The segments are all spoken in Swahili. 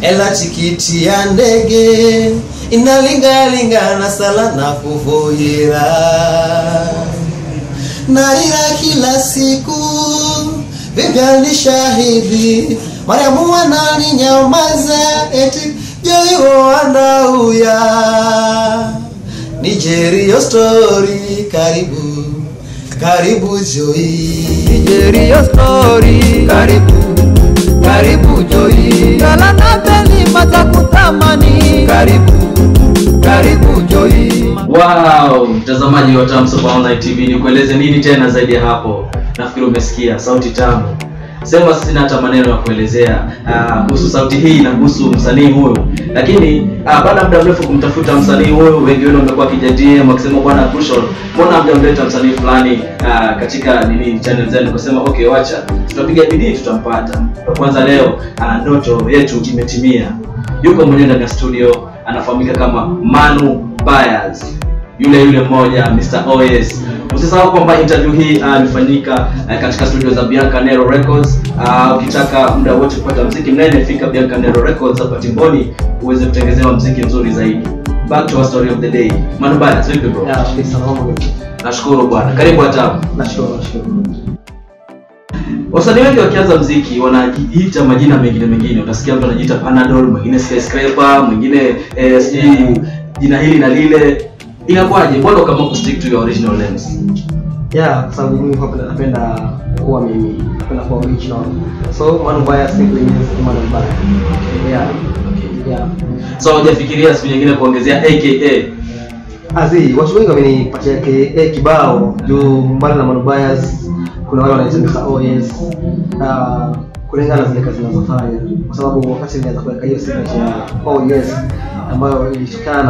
Ela chikichi ya ndege inalingalinga na sala na kufoira narira kila siku vivyo ni shahidi Mariamu wananinyamaza eti joyo anauya Nigeria story karibu karibu joy Nigeria story karibu Karibu Joy Kala na peli matakutamani Karibu, Karibu Joy Wow, mtazamaji wa Tamso kwa Online TV ni kueleze nini tena zaidi ya hapo. Nafikiri umesikia, sauti tamu. Sema sina hata maneno ya kuelezea kuhusu sauti hii na kuhusu msanii huyu. Lakini baada muda mrefu kumtafuta msanii huyu, wengi wao wamekuwa kijadili wakisema bwana crucial, mbona mjamleta msanii fulani katika nini channel zetu kusema okay wacha, tutapiga bidii tutampata. Kwa kwanza leo ndoto yetu imetimia. Yuko mwenyewe ndani ya studio, anafahamika kama Manu Bayaz. Yule mmoja Mr. OS. Usisahau kwamba interview hii imefanyika katika studio za Bianca Nero Records. Ukitaka muda wote kupata muziki mnene fika Bianca Nero Records hapa Timboni uweze kutengenezewa muziki mzuri zaidi. Back to our story of the day. Manu Bayaz, vipi bro? Yeah, salamu. Nashukuru bwana. Karibu hatamu. Nashukuru. Wasanii wengi wakianza muziki wanajiita majina mengine. Utasikia mtu anajiita Panadol, mwingine Skyscraper, mwingine jina hili na lile. Inakuaje bado kama kustick to your original names? Yeah, kwa sababu mimi hapa napenda kuwa mimi, napenda kuwa original. So Manu Bayaz simply means Manu Bayaz. Yeah. Okay. Yeah. So hujafikiria siku nyingine kuongezea aka? Azi, watu wengi wamenipatia aka kibao juu mbali na Manu Bayaz kuna wale wanaitwa OS. Kulingana na zile kazi ninazofanya kwa sababu wakati nilianza kuweka hiyo signature ya OS ambayo ilitokana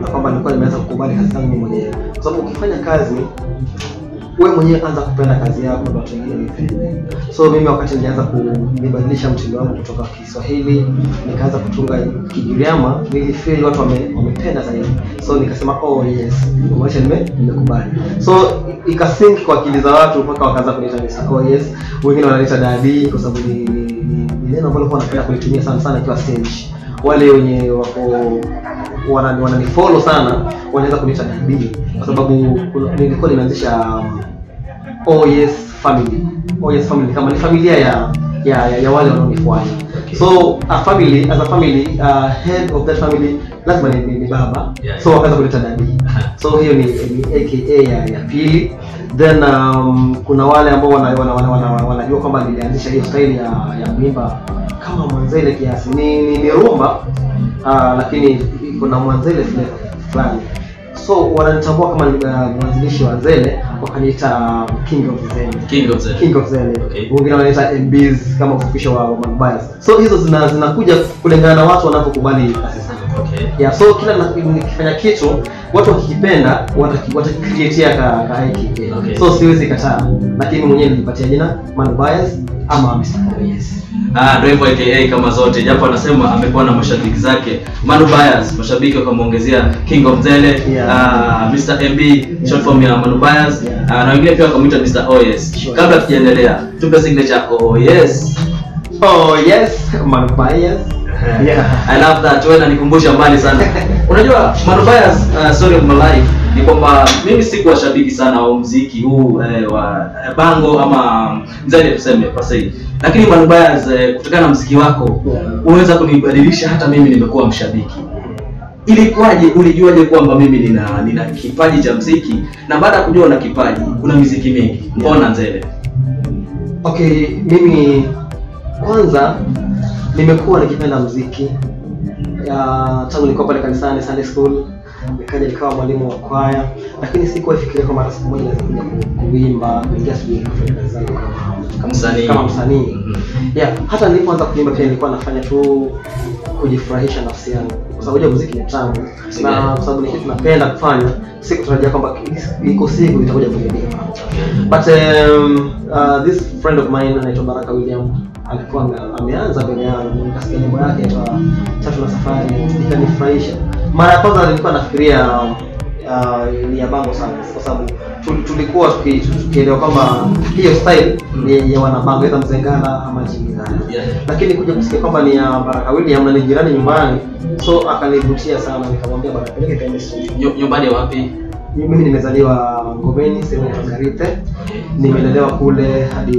na kwamba nilikuwa nimeanza kukubali kazi zangu mwenyewe. Kwa sababu ukifanya kazi wewe mwenyewe anza kupenda kazi yako na watu wengine wapende. So mimi wakati nilianza kubadilisha mtindo wangu kutoka Kiswahili nikaanza kutunga Kigiryama nilifeel watu wamependa zaidi. So nikasema oh yes, kumaanisha nimekubali. So ikasink kwa akili za watu mpaka wakaanza kuniita Mr. OS, wengine wananiita Daddy kwa sababu ni neno ambalo kwa napenda kulitumia sana sana kwa stage. Wale wenye wako wananifollow sana wanaweza kuniita Daddy kwa sababu nilikuwa nimeanzisha OS family. OS family kama ni familia ya wale wanaonifuata. So as a family head of that family lazima ni baba. So wakaanza kuleta Daddy. So hiyo ni aka ya pili. Then kuna wale ambao wanajua kwamba nilianzisha hiyo style ya mimba kama Mwanzele kiasi ni rumba lakini kuna Mwanzele fulani. So wananitambua kama mwanzilishi wa Zele wakaniita King of Zele. Okay. Wengine wanaita MBs kama kufupisha wa Manu Bayaz. So hizo zinakuja kulingana na watu wanapokubali kazi zangu. Okay. Yeah, so kila nikifanya kitu watu wakikipenda watakicreatea ka hiki. Okay. So siwezi kataa. Lakini mwenyewe nilipatia jina Manu Bayaz ama Mr. OS. Ndio hivyo aka kama zote japo anasema amekuwa na mashabiki zake. Manu Bayaz mashabiki wakamuongezea King of Zele, Mr. MB, short form ya Manu Bayaz, na wengine pia wakamuita Mr. OS. Sure. Kabla tujaendelea, tupe signature OS. Oh yes, Manu Bayaz. Yeah. I love that. Wewe unanikumbusha mbali sana. Unajua Manu Bayaz story of my life. ni kwamba mimi si kwa shabiki sana wa muziki huu wa bango ama Nzele tuseme kwa sasa, lakini Manu Bayaz kutokana na muziki wako unaweza kunibadilisha hata mimi nimekuwa mshabiki. Ilikuwaje, ulijuaje kwamba mimi nina kipaji cha muziki, na baada kujua na kipaji kuna muziki mingi mbona Nzele? Okay, mimi kwanza nimekuwa nikipenda muziki tangu nilikuwa pale kanisani Sunday school, nikaja nikawa mwalimu wa kwaya, lakini sikuwa fikiria kama mara moja lazima kuimba, kuingia studio kama msanii. Hata nilipoanza kuimba pia nilikuwa nafanya tu kujifurahisha nafsi yangu, kwa sababu muziki ni tamu na kwa sababu ni kitu napenda kufanya, sikutarajia kwamba iko siku itakuja kuendelea. But this friend of mine anaitwa Baraka William alikuwa ameanza kwenye nikasikia nyimbo yake aitwa Tatu na Safari, ikanifurahisha. Mara ya kwanza nilikuwa nafikiria ni ya bango sana, kwa sababu tulikuwa tukielewa kwamba hiyo style ni ya wanabango ya Mzengana ama Jimizana, lakini kuja kusikia kwamba ni ya Baraka William na ni jirani nyumbani, so akanivutia sana. Nikamwambia Baraka peleke kaende studio. Nyumbani wapi? Mimi nimezaliwa Ngomeni, sehemu ya Garite. Nimelelewa kule hadi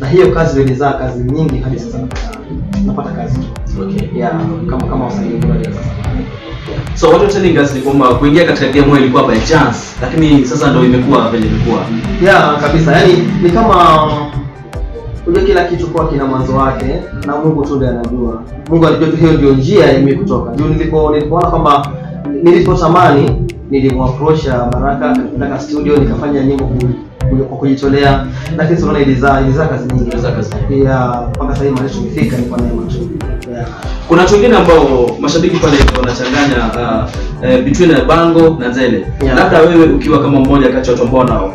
Na hiyo kazi ilizaa kazi nyingi hadi sasa napata kazi tu. Kama wasanii bora sasa. So what you're telling us ni kwamba kuingia katika game ilikuwa by chance, lakini sasa ndio imekuwa vile imekuwa. Kabisa. Yaani ni kama unajua kila kitu kwa kina mwanzo wake na Mungu tu ndiye anajua. Mungu alijua tu hiyo ndio njia imekutoka. Ndio nilipoona kwamba nilipotamani, nilimapproach Baraka akataka studio, nikafanya nyimbo kwa kujitolea, lakini sio ilizaa kazi nyingi. Mpaka sasa maisha yamefika ni kwa neema tu. Kuna wengine ambao mashabiki pale wanachanganya between bango na Nzele. Labda wewe ukiwa kama mmoja kati ya watu ambao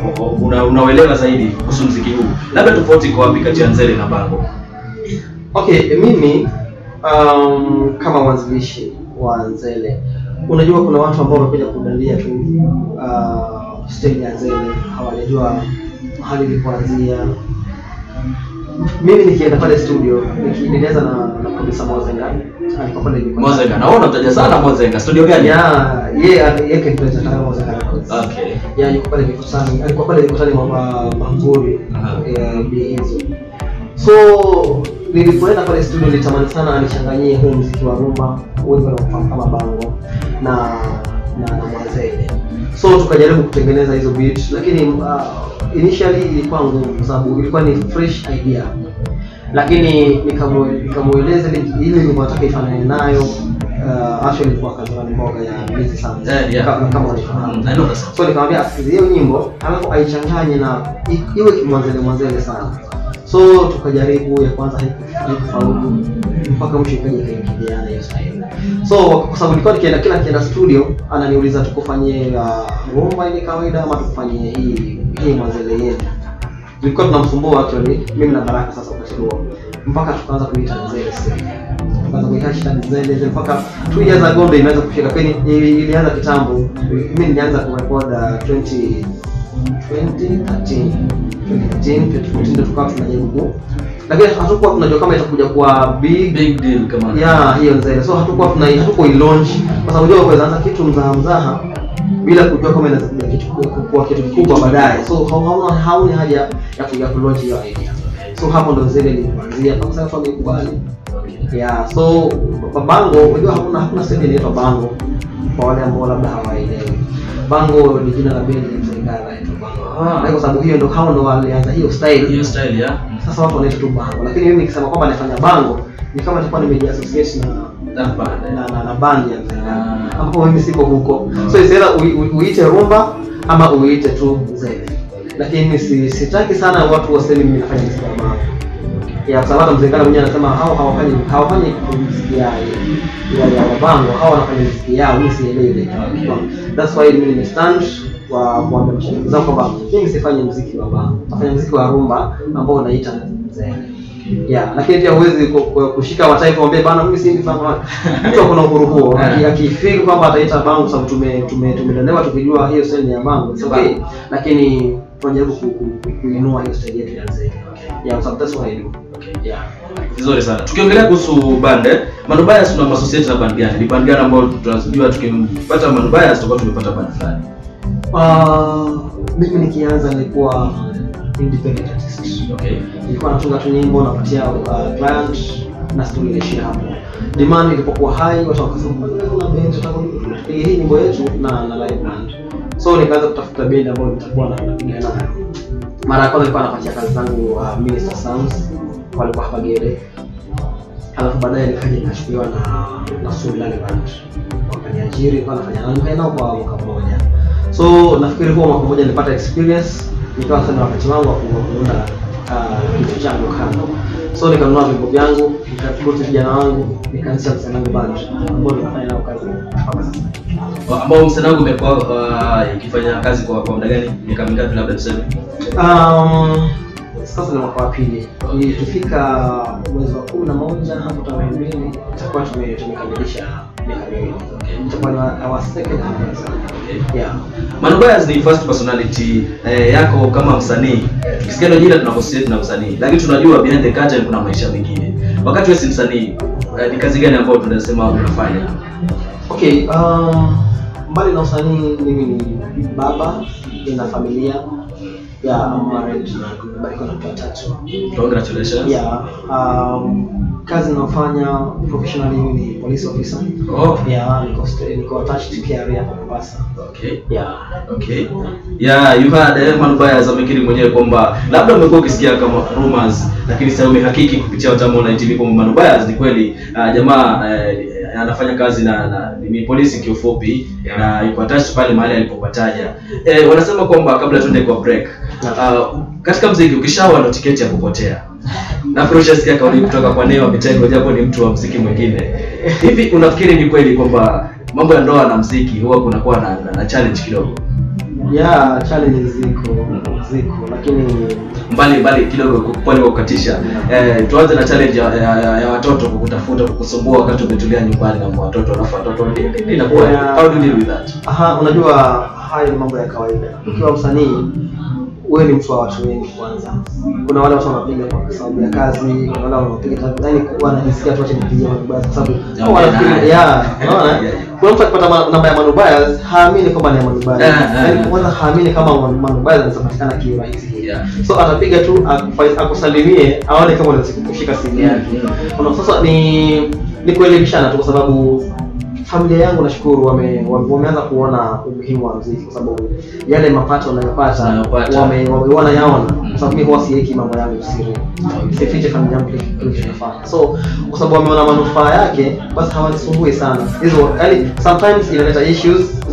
unaelewa zaidi kuhusu muziki huu, labda tofauti kwa wapi kati ya Nzele na bango? Okay, mimi kama mwanzilishi wa Nzele, unajua kuna watu ambao wamekuja kudandia tu stage ya Nzele, hawajua mahali ilipoanzia. Mimi nikienda pale studio, nikieleza na kabisa Mozenga. Alikuwa pale ni Mozenga. Naona utaja sana Mozenga. Studio gani? Yeye kile cha tarehe Mozenga. Okay. Yuko pale Mikutani. Alikuwa pale Mikutani mwa Banguri. Hizo. So nilipoenda pale studio nilitamani sana anichanganyie huu muziki wa rumba, wengi wanaofahamu kama bango na Nzele. So tukajaribu kutengeneza hizo beat, lakini initially ilikuwa ngumu kwa sababu ilikuwa ni fresh idea, lakini nikamueleza ile nilipotaka ifanane nayo. Actually ilikuwa kazani mboga ya mizi sana kama unafahamu. So nikamwambia asikize hiyo nyimbo alafu aichanganye na iwe kimwanzele sana. So tukajaribu ya kwanza haikufaulu mpaka mshikaji akaingilia hiyo style. So kwa sababu nilikuwa nikienda studio ananiuliza tukufanyie rumba ile kawaida ama tukufanyie hii Nzele yetu. Nilikuwa tunamsumbua actually mimi na Baraka sasa kwa sababu mpaka tukaanza kuita Nzele sasa. Tukaanza kuita Nzele mpaka 2 years ago ndio imeanza kufika. Kwani ilianza kitambo. Mimi nilianza kurecord 2013 tukawa tunajaribu, lakini hatukuwa tunajua kama itakuja kuwa big deal kama hiyo Nzele. So hatukuwa launch kwa sababu unajua kuanza kitu mzaha bila kujua kama inaweza kuwa kitu kikubwa baadaye. So hauna haja ya kuja launch hiyo idea. So hapo ndo Nzele ilianzia kwa sababu wamekubali. So bango unajua hakuna sehemu inaitwa bango kwa wale ambao labda hawaelewi. Bango ni jina la bendi Mzengana yetu bango. Kwa sababu hiyo ndio hao ndio walianza hiyo style. Sasa watu wanaita tu bango. Lakini mimi nikisema kwamba nafanya bango ni kama nilikuwa nimejiassociate na band ya Mzengana. Ambapo mimi siko huko. So isela uite rumba ama uite tu Nzele. Lakini sitaki sana watu waseme mimi nafanya muziki wa bango. Sababu Mzengana mwenyewe anasema hawafanyi muziki ya bango, hawa wanafanya muziki yao, mimi sielewi. That's why mimi nimestand kwa kuambia mashabiki zangu kwamba mimi sifanyi muziki wa bango, nafanya muziki wa rumba ambao unaita Nzele. Yeah, lakini pia huwezi kushika watai kuambia bana mimi si mfano. Mtu kuna uhuru huo. Akifika kwamba ataita bango sababu tumeelewa tukijua hiyo seli ya bango. Okay. Lakini tunajaribu kuinua hiyo seli yetu ya NZELE. Okay. Yeah, sometimes we do. Okay. Yeah. Vizuri sana. Tukiongelea kuhusu band, Manu Bayaz tuna associate na band gani? Ni band gani ambayo tunajua tukimpata Manu Bayaz tutakuwa tumepata band fulani? Mimi nikianza nilikuwa independent artist. Okay. Nilikuwa natunga tu nyimbo na patia client na story relationship hapo. Demand ilipokuwa high watu wakasema kuna band tutakupiga hii nyimbo yetu na live band. So nikaanza kutafuta band ambayo nitakuwa napiga nayo. Mara kwa nilikuwa napatia kazi zangu Mr. Sounds walikuwa hapa Gere. Alafu baadaye nikaja nikashirikiana na Sula live band. Wakaniajiri kwa nafanya nani kaenda kwa mwaka mmoja. So nafikiri kwa mwaka mmoja nilipata experience. Nikawa sana wakati wangu wa kuunda kitu changu kando. So nikanunua vimbo vyangu, nikatukuti vijana wangu, nikaanzisha msanii wangu band ambao nafanya nao kazi hapa sasa. Ambao msanii wangu umekuwa ikifanya kazi kwa muda gani? Miaka mingapi labda tuseme? Sasa ni mwaka wa pili. Nilifika mwezi wa 11 hapo tarehe 2 itakuwa tumekamilisha miaka miwili. Itakuwa na our second anniversary. Yeah. Manu Bayaz ni first personality yako kama msanii. Tukisikia ndio jina tunafocus na msanii. Lakini tunajua behind the curtain kuna maisha mengine. Wakati wewe si msanii, ni kazi gani ambayo tunasema unafanya? Okay, mbali na usanii mimi ni baba, nina familia. Yeah, I'm married na bado na mtoto watatu. Congratulations. Yeah. Kazi nafanya professionally ni police officer. Oh. Yeah, niko attached to career hapa Mombasa. Okay. Yeah. Okay. Yeah, you had Manu Bayaz amekiri mwenyewe kwamba labda umekuwa ukisikia kama rumors, lakini sasa umehakiki kupitia Watamu na TV kwamba Manu Bayaz ni kweli jamaa anafanya kazi na ni polisi kiufupi, yeah. Na yuko attached pale mahali alipopataja. Wanasema kwamba kabla tuende kwa break, katika mziki ukishawa na tiketi ya kupotea. Na furusha sikia kauli kutoka kwa Neo Mitengo japo ni mtu wa muziki mwingine. Hivi unafikiri ni kweli kwamba mambo ya ndoa na muziki huwa kuna kuwa na challenge kidogo? Yeah, challenge ziko lakini mbali kidogo pale kwa kukatisha. Tuanze na challenge ya watoto kukutafuta kukusumbua wakati umetulia nyumbani na watoto alafu watoto ndio inakuwa how do you deal with that? Unajua hayo mambo ya kawaida. Ukiwa msanii wewe ni mtu wa watu wengi kwanza. Kuna wale watu wanapiga kwa sababu ya kazi, kuna wale wanapiga tani kwa anajisikia tu acha nipige Manu Bayaz kwa sababu yeah, unaona? Kuna mtu akipata namba ya Manu Bayaz, haamini kama ni Manu Bayaz. Kwanza haamini kama Manu Bayaz anapatikana kirahisi. So atapiga tu akusalimie, aone kama unashika simu yake. Kuna sasa ni kuelimishana tu kwa sababu familia yangu nashukuru wameanza kuona umuhimu wa muziki kwa sababu yale mapato ninayopata wameona yaona kwa sababu mimi huwa siweki mambo yangu siri. Sifiche familia yangu kitu kinafanya. So kwa sababu wameona manufaa yake basi hawanisumbui sana. Hizo yani sometimes inaleta issues kwa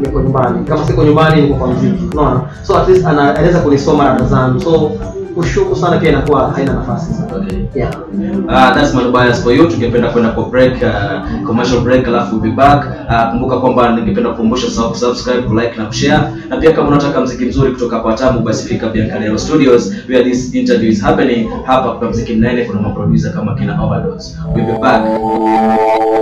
niko nyumbani kama siko nyumbani niko kwa muziki unaona. So at least anaweza kunisoma rada zangu so kushukuru sana pia inakuwa haina nafasi sana. Yeah. That's Manu Bayaz for you. Tungependa kwenda kwa break, commercial break alafu be back. Kumbuka kwamba ningependa kukumbusha subscribe, like na kushare. Na pia kama unataka muziki mzuri kutoka kwa Watamu basi fika pia Karelo Studios where this interview is happening. Hapa kwa muziki mnene kuna maproducer kama kina Overdose. We'll be back.